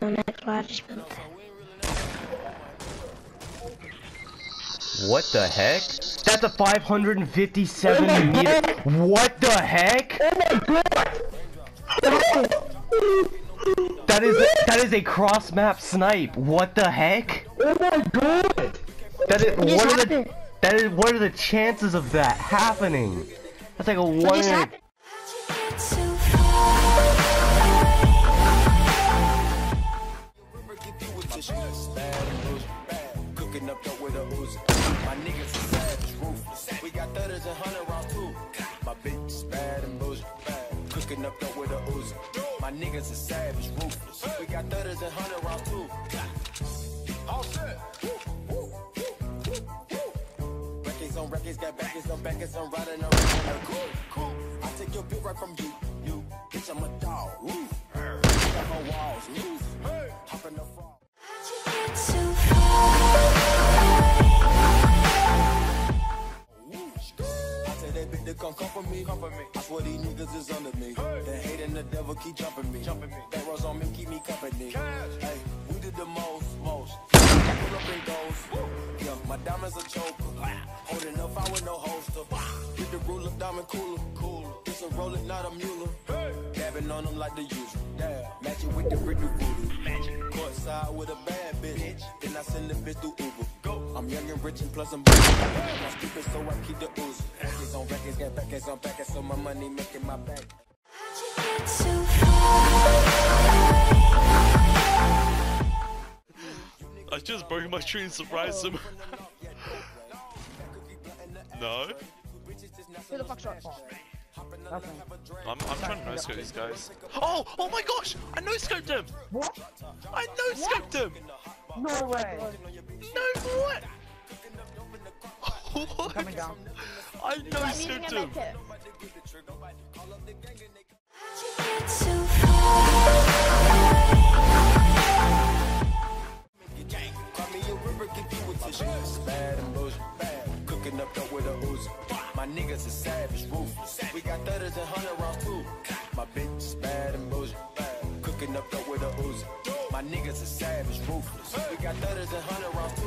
And that's why I just built that. What the heck? That's a 557 meter. What the heck? Oh my god! That is a cross map snipe. What the heck? Oh my god! What are the chances of that happening? That's like a 1 in. My niggas is bad as ruthless. We got 30s and 100 rounds too. My bitch is bad and bullshit. Cooking up dope with a Uzi. My niggas is savage, ruthless. We got 30s and 100 rounds too. All set. Records on records, got backers on backers. I'm riding on cool. I take your beat right from you. You bitch, I'm a dog. Woo. Got my walls. Hey. Hopping the frog. Come for me. I swear these niggas is under me. Hey. The hate and the devil keep jumping me. They rolls on me, keep me company. Cash. Hey, we did the most. I pull up in goals. Yeah, my diamonds a choker. Holding up, I with no holster. With the ruler, diamond cooler. It's a roller, not a mule. Hey. Dabbing on them like the usual. Yeah. Matching with the Ricky Voodoo. Court side with a bad bitch. Then I send the bitch through Uber. I'm young and rich and plus I'm busy. I'm stupid so I keep the ooze. Records on records, got backers on backers. So my money making my back. I just broke my tree and surprised him. No? Who the fuck's shot for? Nothing. I'm trying to no-scope these guys. Oh! Oh my gosh! I no-scoped him! What? I no-scoped him! No way! No what? What? Coming down. I no-scoped him! Cooking up dope with a Uzi. My niggas is savage, ruthless. We got 30s and 100 rounds too. My bitch is bad and bullshit. Cooking up dope with a Uzi. My niggas is savage, ruthless. We got 30s and 100 rounds too.